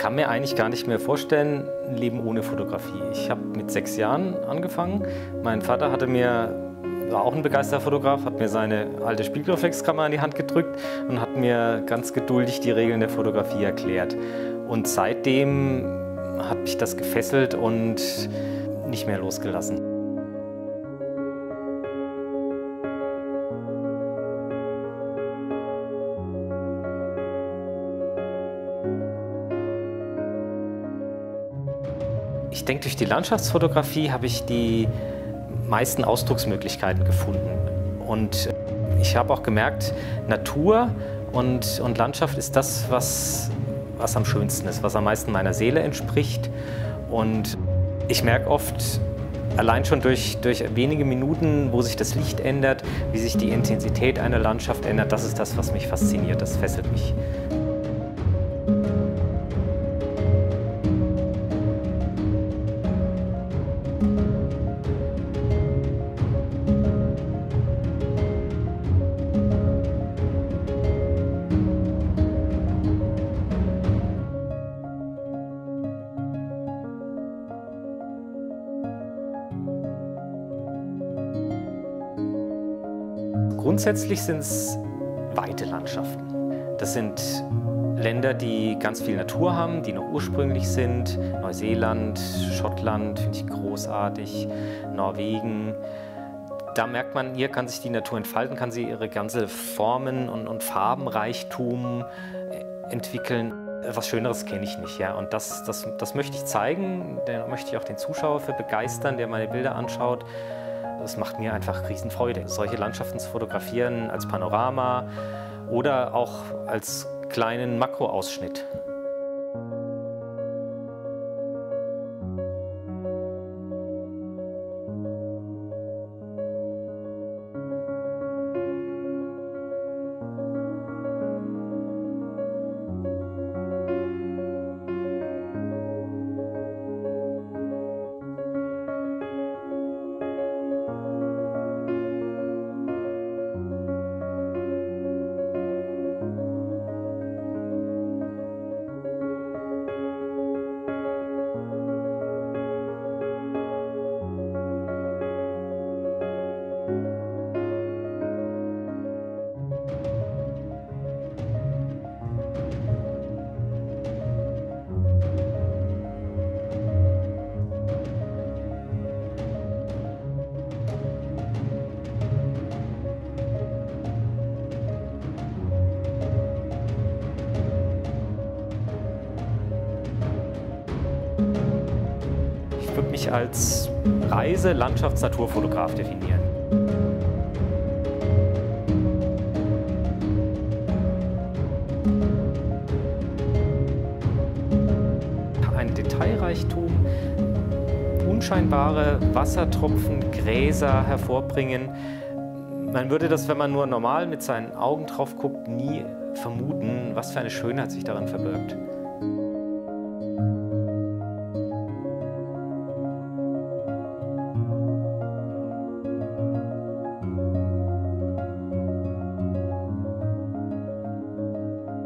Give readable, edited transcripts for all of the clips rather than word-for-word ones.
kann mir eigentlich gar nicht mehr vorstellen, ein Leben ohne Fotografie. Ich habe mit 6 Jahren angefangen. Mein Vater war auch ein begeisterter Fotograf, hat mir seine alte Spiegelreflexkamera in die Hand gedrückt und hat mir ganz geduldig die Regeln der Fotografie erklärt. Und seitdem hat mich das gefesselt und nicht mehr losgelassen. Ich denke, durch die Landschaftsfotografie habe ich die meisten Ausdrucksmöglichkeiten gefunden. Und ich habe auch gemerkt, Natur und Landschaft ist das, was am schönsten ist, was am meisten meiner Seele entspricht. Und ich merke oft, allein schon durch wenige Minuten, wo sich das Licht ändert, wie sich die Intensität einer Landschaft ändert, das ist das, was mich fasziniert, das fesselt mich. Grundsätzlich sind es weite Landschaften. Das sind Länder, die ganz viel Natur haben, die noch ursprünglich sind. Neuseeland, Schottland finde ich großartig, Norwegen. Da merkt man, hier kann sich die Natur entfalten, kann sie ihre ganze Formen- und Farbenreichtum entwickeln. Was Schöneres kenne ich nicht. Ja? Und das möchte ich zeigen, da möchte ich auch den Zuschauer für begeistern, der meine Bilder anschaut. Das macht mir einfach Riesenfreude, solche Landschaften zu fotografieren als Panorama oder auch als kleinen Makroausschnitt. Ich würde mich als Reise-, Landschafts-, Naturfotograf definieren. Ein Detailreichtum, unscheinbare Wassertropfen, Gräser hervorbringen. Man würde das, wenn man nur normal mit seinen Augen drauf guckt, nie vermuten, was für eine Schönheit sich darin verbirgt.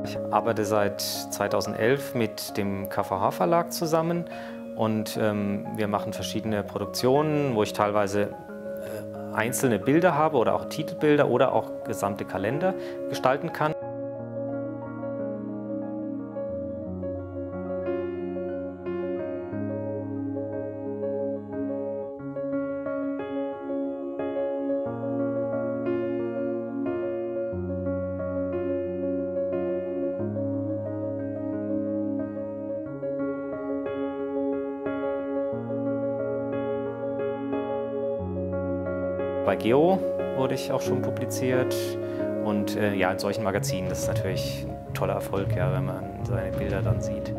Ich arbeite seit 2011 mit dem KVH Verlag zusammen und wir machen verschiedene Produktionen, wo ich teilweise einzelne Bilder habe oder auch Titelbilder oder auch gesamte Kalender gestalten kann. Bei GEO wurde ich auch schon publiziert und ja, in solchen Magazinen, das ist natürlich ein toller Erfolg, ja, wenn man seine Bilder dann sieht.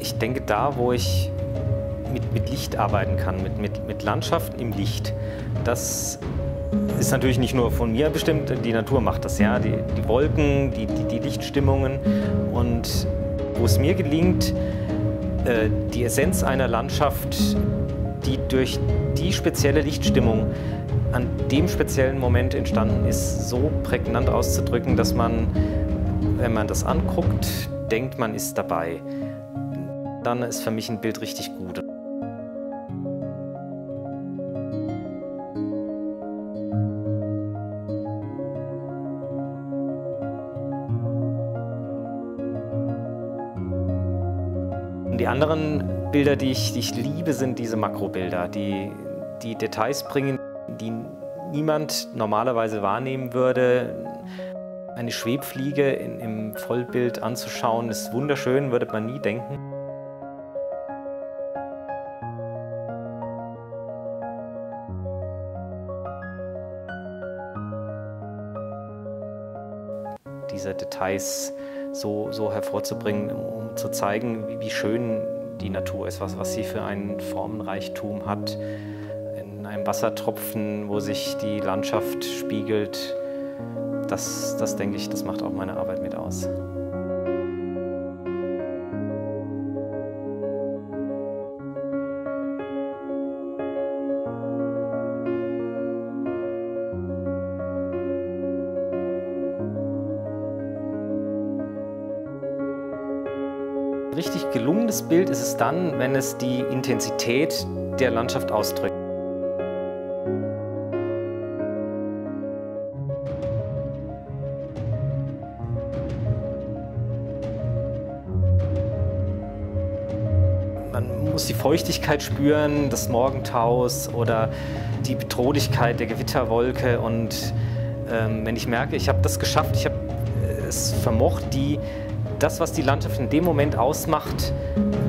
Ich denke, da, wo ich mit Licht arbeiten kann, mit Landschaften im Licht, das ist natürlich nicht nur von mir bestimmt, die Natur macht das, ja, die Wolken, die Lichtstimmungen, und wo es mir gelingt, die Essenz einer Landschaft die durch die spezielle Lichtstimmung an dem speziellen Moment entstanden ist, so prägnant auszudrücken, dass man, wenn man das anguckt, denkt, man ist dabei. Dann ist für mich ein Bild richtig gut. Die anderen Bilder, die ich liebe, sind diese Makrobilder, die Details bringen, die niemand normalerweise wahrnehmen würde. Eine Schwebfliege im Vollbild anzuschauen, ist wunderschön, würde man nie denken. Diese Details so hervorzubringen, um zu zeigen, wie schön die Natur ist, was sie für einen Formenreichtum hat. In einem Wassertropfen, wo sich die Landschaft spiegelt, das denke ich, das macht auch meine Arbeit mit aus. Ein richtig gelungenes Bild ist es dann, wenn es die Intensität der Landschaft ausdrückt. Man muss die Feuchtigkeit spüren des Morgentaus oder die Bedrohlichkeit der Gewitterwolke. Und wenn ich merke, ich habe das geschafft, ich habe es vermocht, das, was die Landschaft in dem Moment ausmacht,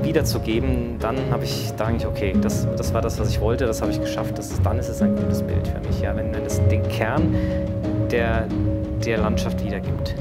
wiederzugeben, dann habe ich, da denke ich, okay, das war das, was ich wollte, das habe ich geschafft, dann ist es ein gutes Bild für mich, ja, wenn es den Kern der Landschaft wiedergibt.